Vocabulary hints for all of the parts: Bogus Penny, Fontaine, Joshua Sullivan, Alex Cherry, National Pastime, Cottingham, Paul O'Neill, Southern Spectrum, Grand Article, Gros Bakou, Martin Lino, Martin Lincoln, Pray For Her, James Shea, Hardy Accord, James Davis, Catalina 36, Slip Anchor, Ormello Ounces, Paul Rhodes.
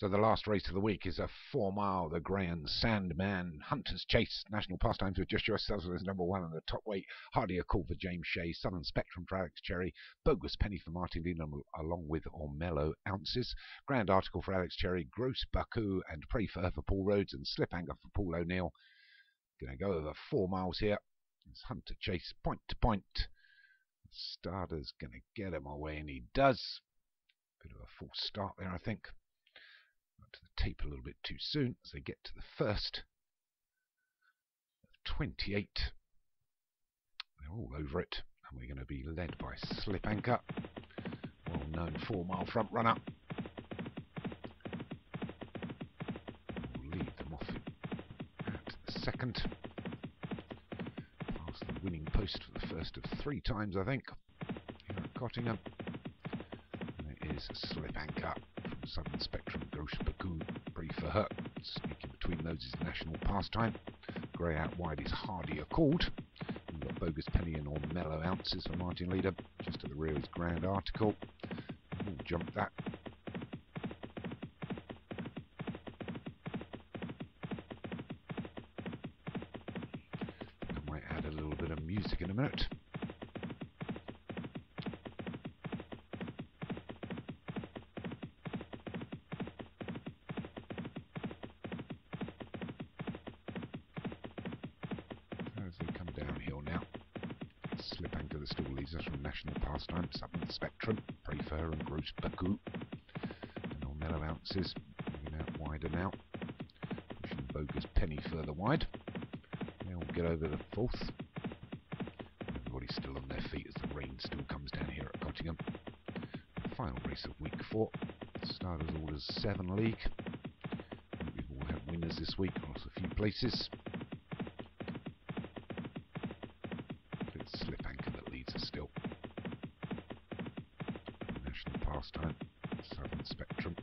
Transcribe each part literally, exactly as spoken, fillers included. So the last race of the week is a four-mile, the Grand Sandman Hunter's Chase. National Pastimes with Joshua Sullivan is number one in the top weight. Hardy Accord for James Shea. Southern Spectrum for Alex Cherry. Bogus Penny for Martin Lino, along with Ormello Ounces. Grand Article for Alex Cherry. Gros Bakou and Pray For Her for Paul Rhodes. And Slip Anchor for Paul O'Neill. Going to go over four miles here. It's Hunter Chase, point to point. Starter's going to get him away, and he does. Bit of a false start there, I think. Up to the tape a little bit too soon as they get to the first. twenty-eight. They're all over it, and we're going to be led by Slip Anchor. Well-known four-mile front runner. We'll lead them off at the second. Past the winning post for the first of three times, I think, here at Cottingham. Slip Anchor from Southern Spectrum, Gros Bakou, Pray For Her. Sneaking between those is National Pastime. Grey out wide is Hardy Accord. We've got Bogus Penny and Ormello Ounces for Martin Leader. Just to the rear is Grand Article. We'll jump that. I might add a little bit of music in a minute. Slip Anchor, the stall leads us from National Pastime, Southern Spectrum, Pray For Her and Gros Bakou. And Ormello Ounces, moving out wider now. Pushing Bogus Penny further wide. Now we'll get over the fourth. Everybody's still on their feet as the rain still comes down here at Cottingham. The final race of week four. Starters orders seven league. We've all had winners this week across a few places. Slip Anchor that leads us still. National Pastime, Southern Spectrum,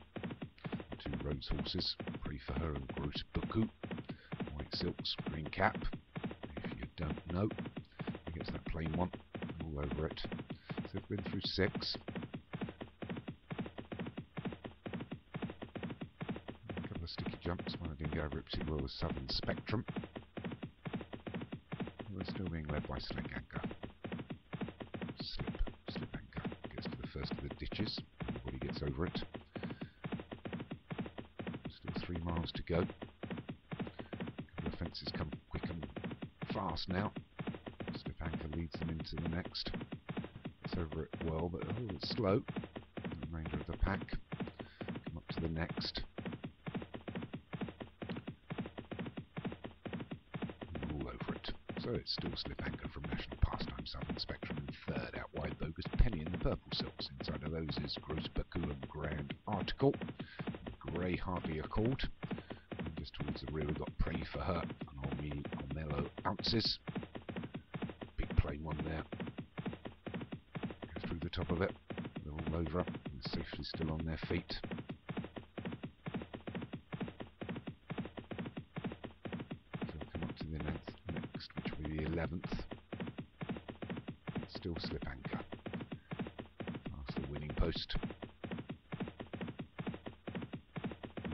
two Rhodes horses, Pray For Her and Gros Bakou. White silks, green cap. If you don't know, I guess that plain one, all over it. So they've been through six. A couple of sticky jumps, one I didn't get over it particularly well with Southern Spectrum. We're still being led by Slip Anchor. Slip, Slip Anchor gets to the first of the ditches. Everybody gets over it. Still three miles to go. A couple of fences come quick and fast now. Slip Anchor leads them into the next. It's over it well, but a little bit slow. The remainder of the pack come up to the next. So it's still Slip Anchor from National Pastime, Southern Spectrum in third, out wide Bogus Penny in the purple silks. Inside of those is Gros Bakou and Grand Article, Grey Hardy Accord. And just towards the rear we've got Pray For Her and Ormello Ounces. Big plain one there. Goes through the top of it. They're all over and safely still on their feet. eleventh, it's still Slip Anchor, past the winning post.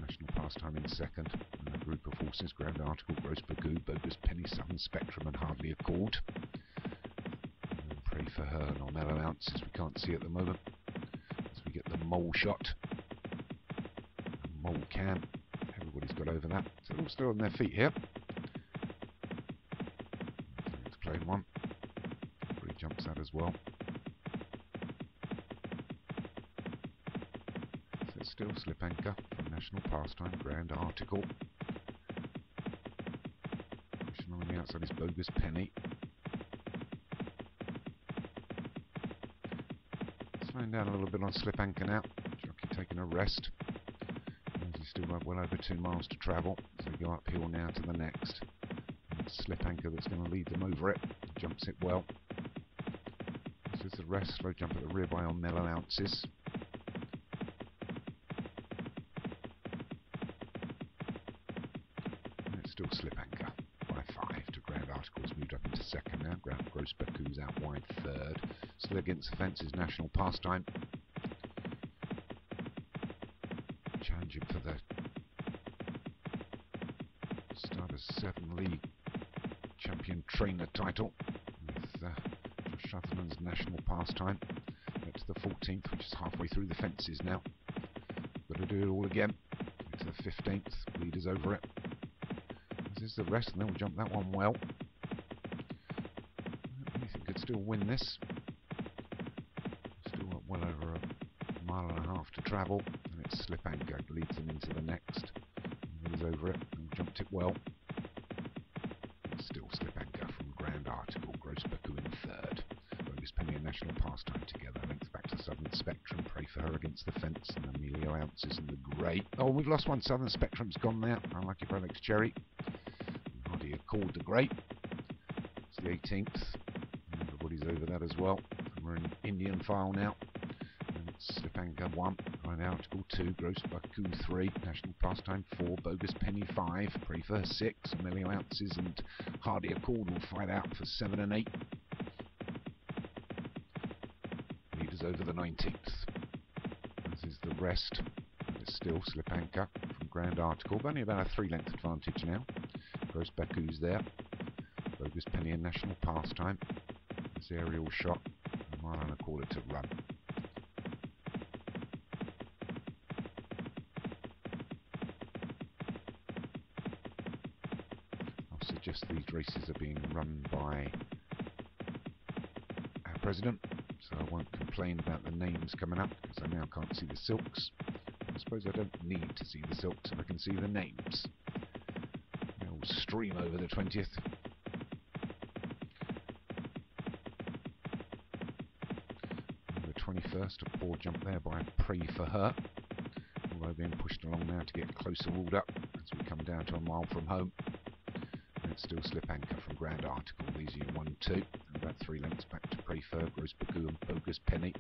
National Pastime in second, and a group of horses, Grand Article, Gros Bakou, Bogus Penny, Southern Spectrum and Hardy Accord. And then Pray For Her and Ormello Ounces we can't see at the moment, as we get the mole shot, the mole cam. Everybody's got over that, so they're all still on their feet here. One. Everybody jumps out as well. So it's still Slip Anchor from National Pastime, Grand Article. Pushing on the outside is Bogus Penny. Slowing down a little bit on Slip Anchor now. Jockey taking a rest. He's still got well over two miles to travel. So we go uphill now to the next. Slip Anchor that's going to lead them over it. Jumps it well. This is the rest. Slow jump at the rear by Ormello Ounces. And it's still Slip Anchor by five to Grand Articles. Moved up into second now. Grand Gros Bakou's out wide third. Still against the fences, National Pastime. arranging for that. Starter seven league champion trainer title with uh, Josh Sutherland's National Pastime. That's the fourteenth, which is halfway through the fences now. Got to do it all again. It's the fifteenth, leaders over it. This is the rest, and then we'll jump that one well. Anything could still win this. Still got well over a mile and a half to travel, and it's Slip Anchor leads them into the next. Leaders over it, and jumped it well. It's still Slip Anchor from Grand Article, Gros Bakou in third. Bogus Penny and National Pastime together. Length back to Southern Spectrum, Pray For Her against the fence, and Ormello Ounces in the grey. Oh, we've lost one. Southern Spectrum's gone there. Unlucky for Alex Cherry. Hardy Accord the Great. It's the eighteenth. Everybody's over that as well. We're in Indian file now. And it's Slip Anchor one, Grand Article two, Gros Bakou three, National Pastime four, Bogus Penny five, Pray For Her six, Ormello Ounces and Hardy Accord will fight out for seven and eight. Leaders over the nineteenth. This is the rest. It's still Slip Anchor from Grand Article, but only about a three-length advantage now. Gros Bakou's there. Bogus Penny and National Pastime. This aerial shot. A mile and a quarter to run. I'll suggest these races are being run by our president, so I won't complain about the names coming up because I now can't see the silks. I suppose I don't need to see the silks if I can see the names. They'll stream over the twentieth. The twenty-first, a poor jump there by Pray For Her. Although being pushed along now to get closer walled up as we come down to a mile from home. And it's still Slip Anchor from Grand Article. These are one, two, and about three lengths back to Pray For Her, Gros Bakou and Bogus Penny.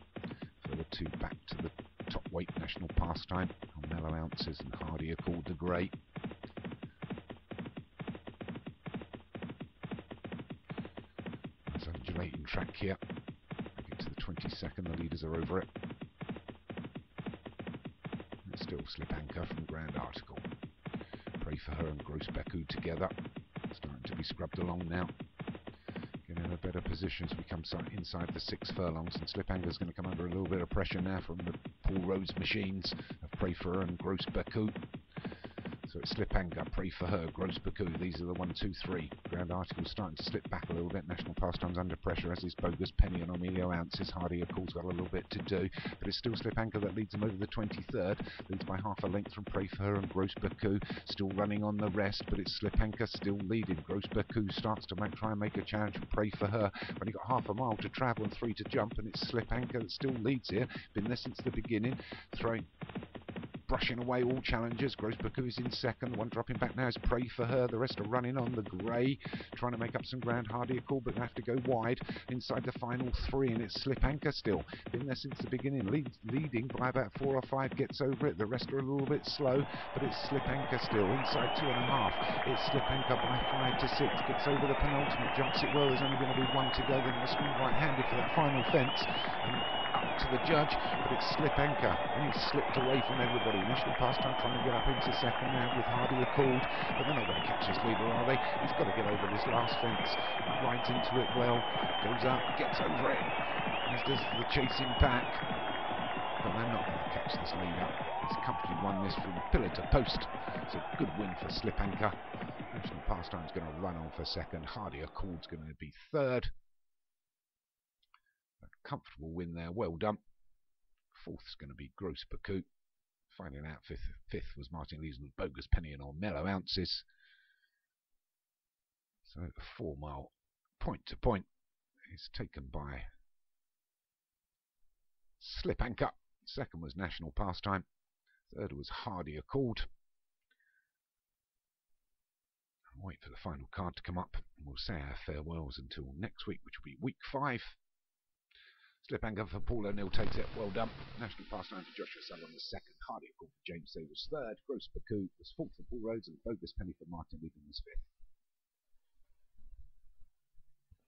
Further two back to the top weight National Pastime, Ormello Ounces and Hardy Accord the Great. Nice undulating track here. Back into the twenty-second, the leaders are over it. It's still Slip Anchor from Grand Article. Pray For Her and Gros Bakou together. Starting to be scrubbed along now. Getting in a better position as we come inside the six furlongs, and Slip Anchor's going to come under a little bit of pressure now from the Paul Rhodes machines of Pray For Her and Gros Bakou. So it's Slip Anchor, Pray For Her, Gros Bakou. These are the one, two, three. Grand Article's starting to slip back a little bit. National Pastime's under pressure, as is Bogus Penny and Ormello Ounces. Hardy, of course, got a little bit to do, but it's still Slip Anchor that leads them over the twenty-third. Leads by half a length from Pray For Her and Gros Bakou. Still running on the rest, but it's Slip Anchor still leading. Gros Bakou starts to make, try and make a challenge and Pray For Her. Only got half a mile to travel and three to jump, and it's Slip Anchor that still leads here. Been there since the beginning. Throwing... Brushing away all challengers. Gros Bakou is in second. The one dropping back now is Pray For Her. The rest are running on the grey, trying to make up some ground. Hardy Accord, but they have to go wide inside the final three, and it's Slip Anchor still. Been there since the beginning. Lead, leading by about four or five, gets over it. The rest are a little bit slow, but it's Slip Anchor still. Inside two and a half. It's Slip Anchor by five to six. Gets over the penultimate, jumps it well. There's only going to be one to go. Then must be right-handed for that final fence. And to the judge, but it's Slip Anchor, and he's slipped away from everybody. National Pastime trying to get up into second now with Hardy Accord, but they're not going to catch this leader, are they? He's got to get over this last fence. Rides into it well, goes up, gets over it, as does the chasing pack, but they're not going to catch this leader. He's comfortably won this from pillar to post. It's a good win for Slip Anchor. National Pastime's going to run on for second. Hardy Accord's going to be third. Comfortable win there, well done. Fourth's going to be Gros Bakou. Finding out fifth, fifth was Martin Lino, Bogus Penny and Ormello Ounces. So a four mile point to point is taken by Slip Anchor. Second was National Pastime. Third was Hardy Accord. I'll wait for the final card to come up, and we'll say our farewells until next week, which will be week five. Slip Anchor for Paul O'Neill takes it, well done. National Pastime for Joshua Sullivan was second. Hardy Accord for James Davis was third. Gros Bakou was fourth for Bull Rhodes, and Bogus Penny for Martin Lincoln was fifth.